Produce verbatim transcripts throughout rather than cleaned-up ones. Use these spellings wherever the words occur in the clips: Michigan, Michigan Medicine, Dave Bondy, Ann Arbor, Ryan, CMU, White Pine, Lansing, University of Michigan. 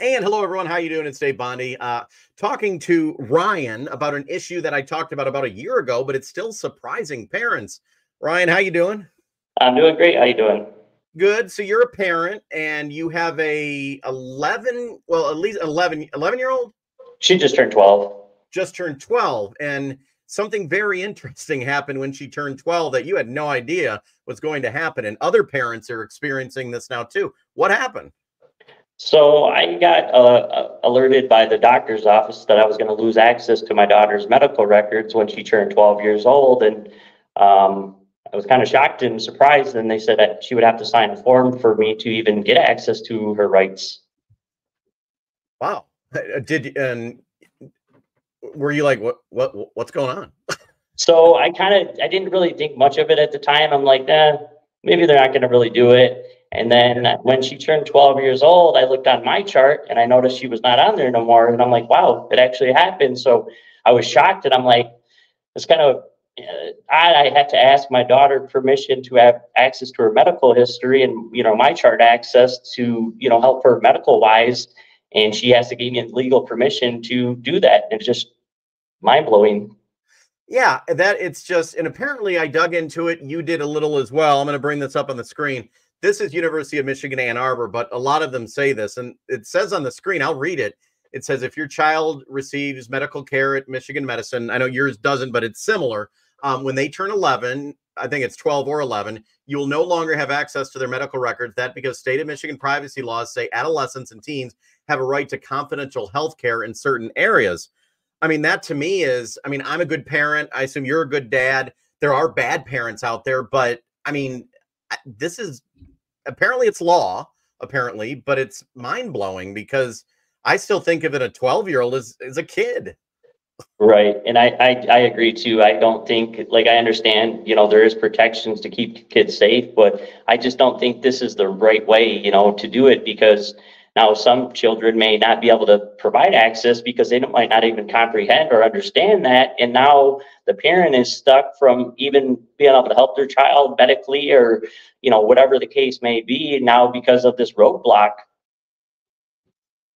And hello, everyone. How you doing? It's Dave Bondy uh, talking to Ryan about an issue that I talked about about a year ago, but it's still surprising parents. Ryan, how you doing? I'm doing great. How you doing? Good. So you're a parent and you have a eleven, well, at least eleven, eleven year old. She just turned twelve. Just turned twelve. And something very interesting happened when she turned twelve that you had no idea was going to happen. And other parents are experiencing this now too. What happened? So I got uh, alerted by the doctor's office that I was going to lose access to my daughter's medical records when she turned twelve years old. And um, I was kind of shocked and surprised. And they said that she would have to sign a form for me to even get access to her rights. Wow. Did and were you like, what, what, what's going on? So I kind of, I didn't really think much of it at the time. I'm like, eh, maybe they're not going to really do it. And then when she turned twelve years old, I looked on my chart and I noticed she was not on there no more. And I'm like, wow, it actually happened. So I was shocked. And I'm like, it's kind of uh, odd. I had to ask my daughter permission to have access to her medical history and, you know, my chart access to, you know, help her medical wise. And she has to give me legal permission to do that. And it's just mind blowing. Yeah, that it's just, and apparently I dug into it. You did a little as well. I'm going to bring this up on the screen. This is University of Michigan, Ann Arbor, but a lot of them say this, and it says on the screen, I'll read it. It says, if your child receives medical care at Michigan Medicine, I know yours doesn't, but it's similar. Um, when they turn eleven, I think it's twelve or eleven, you will no longer have access to their medical records. That because state of Michigan privacy laws say adolescents and teens have a right to confidential health care in certain areas. I mean, that to me is, I mean, I'm a good parent. I assume you're a good dad. There are bad parents out there, but I mean, this is, apparently it's law, apparently, but it's mind-blowing because I still think of it, a twelve-year-old as, as a kid. Right. And I, I, I agree, too. I don't think, like, I understand, you know, there is protections to keep kids safe, but I just don't think this is the right way, you know, to do it, because now some children may not be able to provide access because they don't, might not even comprehend or understand that. And now the parent is stuck from even being able to help their child medically or, you know, whatever the case may be now because of this roadblock.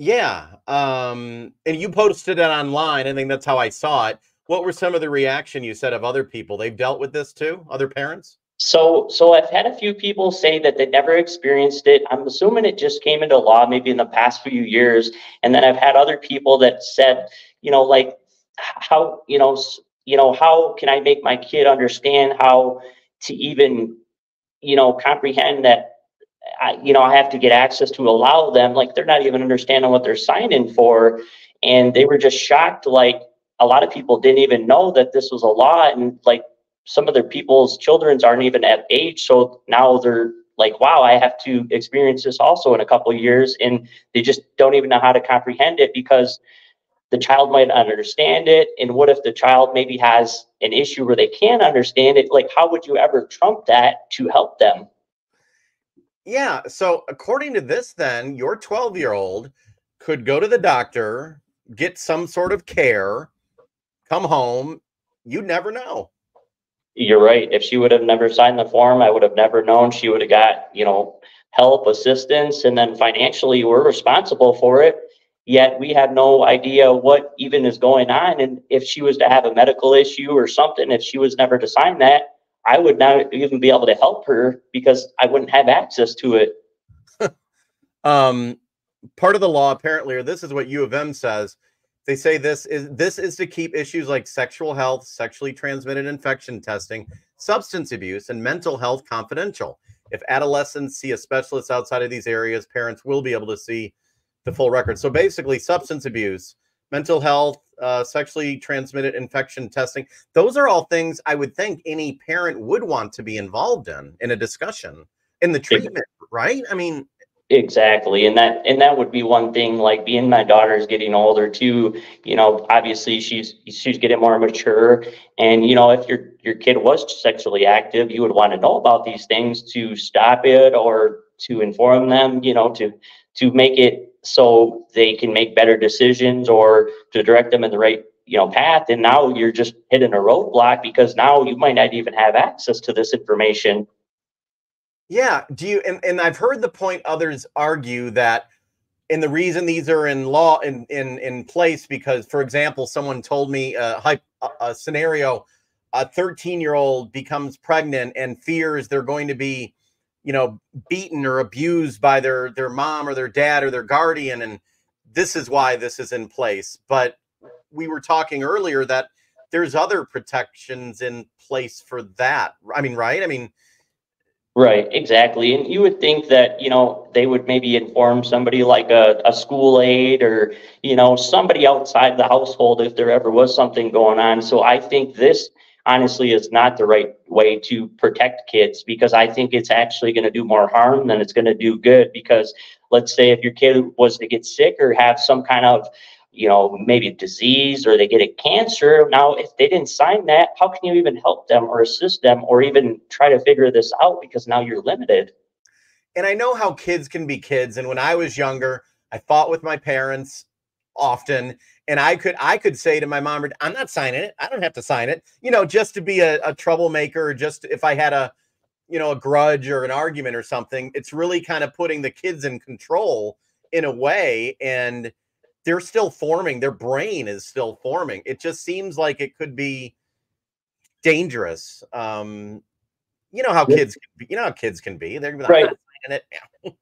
Yeah. Um, and you posted it online. I think that's how I saw it. What were some of the reaction you said of other people? They've dealt with this too, other parents? So, so I've had a few people say that they never experienced it. I'm assuming it just came into law maybe in the past few years. And then I've had other people that said, you know, like how, you know, you know, how can I make my kid understand how to even, you know, comprehend that, I, you know, I have to get access to allow them, like they're not even understanding what they're signing for. And they were just shocked. Like a lot of people didn't even know that this was a law, and like, some of their people's children's aren't even at age. So now they're like, wow, I have to experience this also in a couple of years. And they just don't even know how to comprehend it because the child might not understand it. And what if the child maybe has an issue where they can't understand it? Like, how would you ever trump that to help them? Yeah. So according to this, then your twelve year old could go to the doctor, get some sort of care, come home. You'd never know. You're right. If she would have never signed the form, I would have never known. She would have got, you know, help, assistance, and then financially we're responsible for it. Yet we have no idea what even is going on. And if she was to have a medical issue or something, if she was never to sign that, I would not even be able to help her because I wouldn't have access to it. um, part of the law, apparently, or this is what U of M says. They say this is this is to keep issues like sexual health, sexually transmitted infection testing, substance abuse, and mental health confidential. If adolescents see a specialist outside of these areas, parents will be able to see the full record. So basically, substance abuse, mental health, uh, sexually transmitted infection testing, those are all things I would think any parent would want to be involved in, in a discussion, in the treatment, right? I mean... Exactly. And that, and that would be one thing, like being my daughter's getting older too, you know, obviously she's, she's getting more mature, and, you know, if your, your kid was sexually active, you would want to know about these things to stop it or to inform them, you know, to, to make it so they can make better decisions or to direct them in the right, you know, path. And now you're just hitting a roadblock because now you might not even have access to this information. Yeah. Do you, and, and I've heard the point others argue that And the reason these are in law in in in place, because, for example, someone told me uh, a, a scenario: a thirteen year old becomes pregnant and fears they're going to be, you know, beaten or abused by their their mom or their dad or their guardian, and this is why this is in place. But we were talking earlier that there's other protections in place for that. I mean, right? I mean. Right, exactly. And you would think that, you know, they would maybe inform somebody like a, a school aide or, you know, somebody outside the household if there ever was something going on. So I think this honestly is not the right way to protect kids, because I think it's actually going to do more harm than it's going to do good. Because let's say if your kid was to get sick or have some kind of, you know, maybe disease, or they get a cancer. Now, if they didn't sign that, how can you even help them or assist them or even try to figure this out? Because now you're limited. And I know how kids can be kids. And when I was younger, I fought with my parents often. And I could, I could say to my mom, I'm not signing it. I don't have to sign it, you know, just to be a, a troublemaker, or just if I had a, you know, a grudge or an argument or something. It's really kind of putting the kids in control in a way. And they're still forming. Their brain is still forming. It just seems like it could be dangerous. Um, you know how kids can be. You know how kids can be. They're gonna be like, right. I'm not saying it.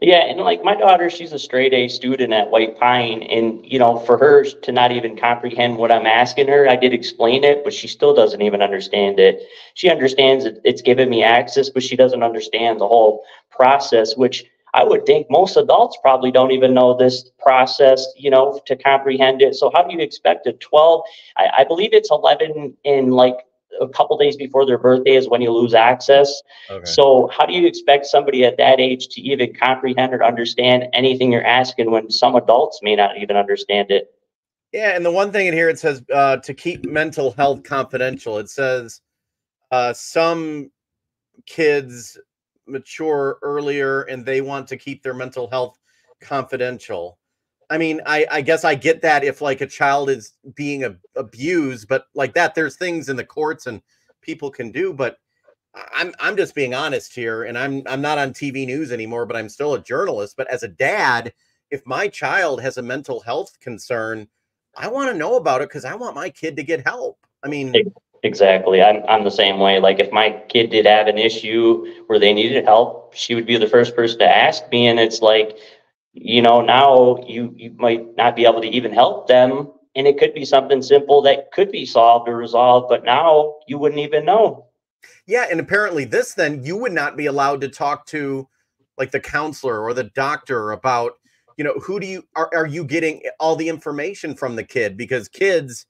Yeah, and like my daughter, she's a straight A student at White Pine, and you know, for her to not even comprehend what I'm asking her, I did explain it, but she still doesn't even understand it. She understands it, it's given me access, but she doesn't understand the whole process, which I would think most adults probably don't even know this process, you know, to comprehend it. So how do you expect a twelve, I, I believe it's eleven in like a couple days before their birthday is when you lose access. Okay. So how do you expect somebody at that age to even comprehend or understand anything you're asking when some adults may not even understand it? Yeah. And the one thing in here, it says uh, to keep mental health confidential. It says uh, some kids mature earlier and they want to keep their mental health confidential. I mean, I, I guess I get that if like a child is being a, abused, but like that, there's things in the courts and people can do, but I'm, I'm just being honest here, and I'm, I'm not on T V news anymore, but I'm still a journalist. But as a dad, if my child has a mental health concern, I want to know about it because I want my kid to get help. I mean, exactly. I'm, I'm the same way. Like if my kid did have an issue where they needed help, she would be the first person to ask me. And it's like, you know, now you, you might not be able to even help them. And it could be something simple that could be solved or resolved, but now you wouldn't even know. Yeah. And apparently this, then you would not be allowed to talk to like the counselor or the doctor about, you know, who do you, are, are you getting all the information from the kid? Because kids,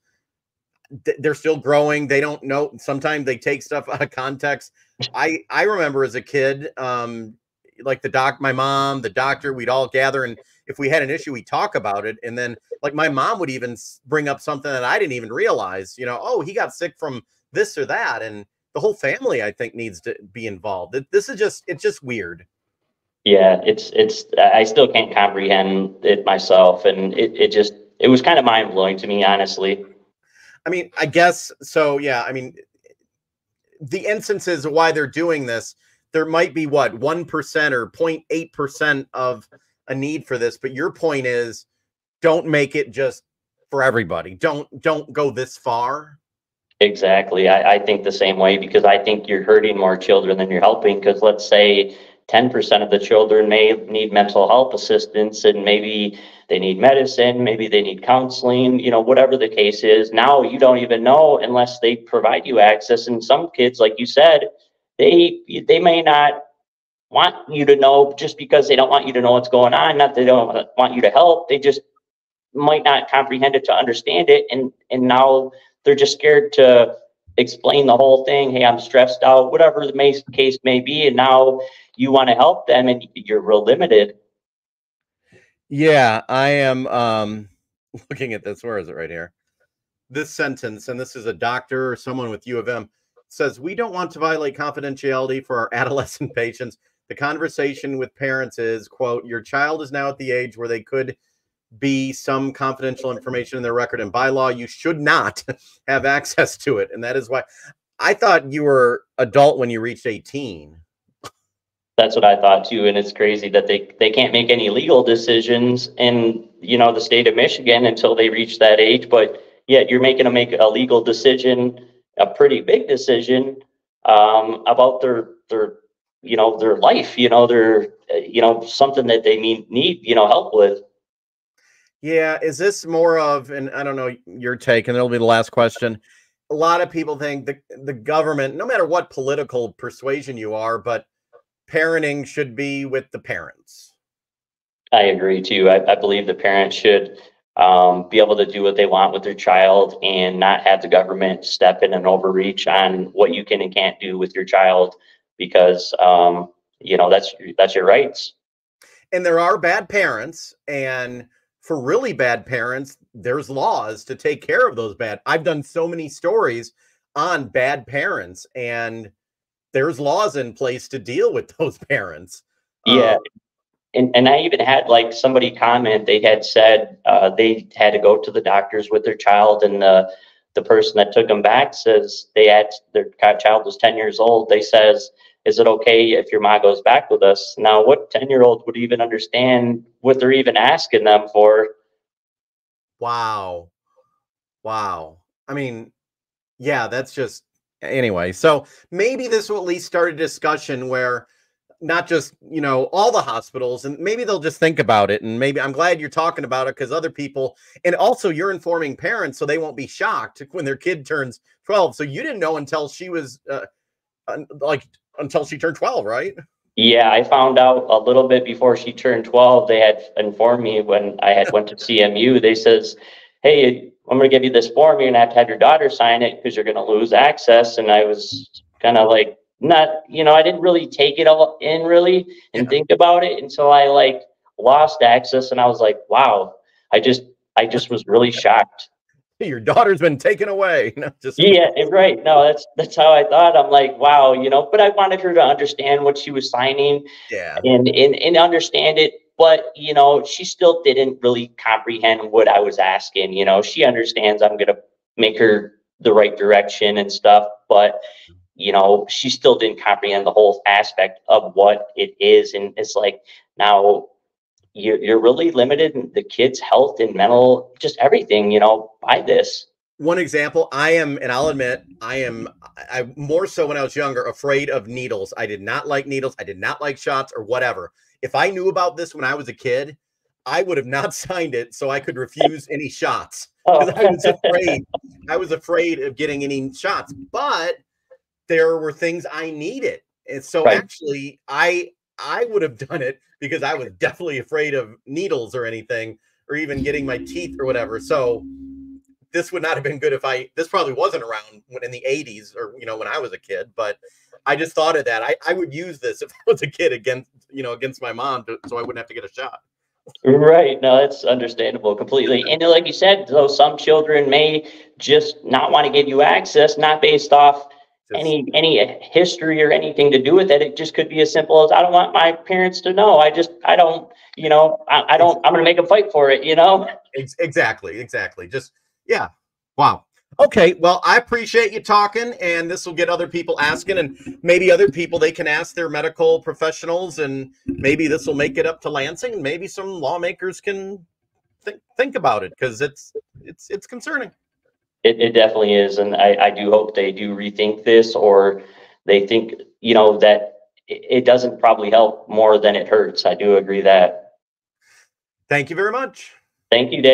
they're still growing. They don't know. Sometimes they take stuff out of context. I, I remember as a kid, um, like the doc, my mom, the doctor, we'd all gather. And if we had an issue, we'd talk about it. And then like my mom would even bring up something that I didn't even realize, you know, oh, he got sick from this or that. And the whole family, I think, needs to be involved. This is just, it's just weird. Yeah, it's, it's, I still can't comprehend it myself. And it, it just, it was kind of mind blowing to me, honestly. I mean, I guess so. Yeah. I mean, the instances of why they're doing this, there might be what, one percent or zero point eight percent of a need for this. But your point is, don't make it just for everybody. Don't, don't go this far. Exactly. I, I think the same way, because I think you're hurting more children than you're helping. Because let's say ten percent of the children may need mental health assistance, and maybe they need medicine, maybe they need counseling, you know, whatever the case is. Now you don't even know unless they provide you access. And some kids, like you said, they they may not want you to know just because they don't want you to know what's going on. Not that they don't want you to help. They just might not comprehend it to understand it. And, and now they're just scared to explain the whole thing. Hey, I'm stressed out, whatever the may, case may be. And now you want to help them and you're real limited. Yeah, I am um, looking at this. Where is it right here? This sentence, and this is a doctor or someone with U of M, says, we don't want to violate confidentiality for our adolescent patients. The conversation with parents is, quote, your child is now at the age where they could be some confidential information in their record, and by law you should not have access to it. And that is why I thought you were adult when you reached eighteen. That's what I thought too. And it's crazy that they, they can't make any legal decisions in, you know, the state of Michigan until they reach that age, but yet you're making them make a legal decision, a pretty big decision, um, about their, their, you know, their life, you know, their, you know, something that they need, need, you know, help with. Yeah. Is this more of, and I don't know your take, and it'll be the last question. A lot of people think the, the government, no matter what political persuasion you are, but parenting should be with the parents. I agree too. I, I believe the parents should um, be able to do what they want with their child and not have the government step in and overreach on what you can and can't do with your child, because, um, you know, that's, that's your rights. And there are bad parents, and for really bad parents, there's laws to take care of those bad. I've done so many stories on bad parents, and there's laws in place to deal with those parents. Yeah. Um, and, and I even had like somebody comment, they had said uh, they had to go to the doctors with their child, and the, the person that took them back says they had, their child was ten years old. They says, is it okay if your mom goes back with us? Now, what ten year old would even understand what they're even asking them for? Wow. Wow. I mean, yeah, that's just, anyway. So maybe this will at least start a discussion where not just, you know, all the hospitals, and maybe they'll just think about it. And maybe, I'm glad you're talking about it, because other people, and also you're informing parents, so they won't be shocked when their kid turns twelve. So you didn't know until she was uh, like, until she turned twelve, right? Yeah, I found out a little bit before she turned twelve. They had informed me when I had went to C M U. They says, hey, I'm going to give you this form. You're going to have to have your daughter sign it because you're going to lose access. And I was kind of like, not, you know, I didn't really take it all in really and yeah. think about it until I like lost access. And I was like, wow, I just, I just was really shocked. Your daughter's been taken away. No, just yeah, right. No, that's that's how I thought. I'm like, wow, you know, but I wanted her to understand what she was signing, yeah, and and, and understand it. But, you know, she still didn't really comprehend what I was asking. You know, she understands I'm going to make her the right direction and stuff, but, you know, she still didn't comprehend the whole aspect of what it is. And it's like, now you're, you're really limited in the kid's health and mental, just everything, you know, by this. One example, I am, and I'll admit, I am I more so when I was younger, afraid of needles. I did not like needles. I did not like shots or whatever. If I knew about this when I was a kid, I would have not signed it so I could refuse any shots. Because I was afraid. I was afraid of getting any shots, but there were things I needed. And so right. actually I, I would have done it because I was definitely afraid of needles or anything, or even getting my teeth or whatever. So this would not have been good if I, this probably wasn't around when in the eighties or, you know, when I was a kid, but I just thought of that. I, I would use this if I was a kid against, you know, against my mom, to, so I wouldn't have to get a shot. Right. No, that's understandable completely. And like you said, though, some children may just not want to give you access, not based off just any, any history or anything to do with it. It just could be as simple as, I don't want my parents to know. I just, I don't, you know, I, I don't, I'm going to make them fight for it, you know? Exactly. Exactly. Just, yeah. Wow. Okay. Well, I appreciate you talking, and this will get other people asking, and maybe other people, they can ask their medical professionals, and maybe this will make it up to Lansing, and maybe some lawmakers can think, think about it, because it's, it's, it's concerning. It, it definitely is. And I, I do hope they do rethink this, or they think, you know, that it doesn't probably help more than it hurts. I do agree that. Thank you very much. Thank you, Dave.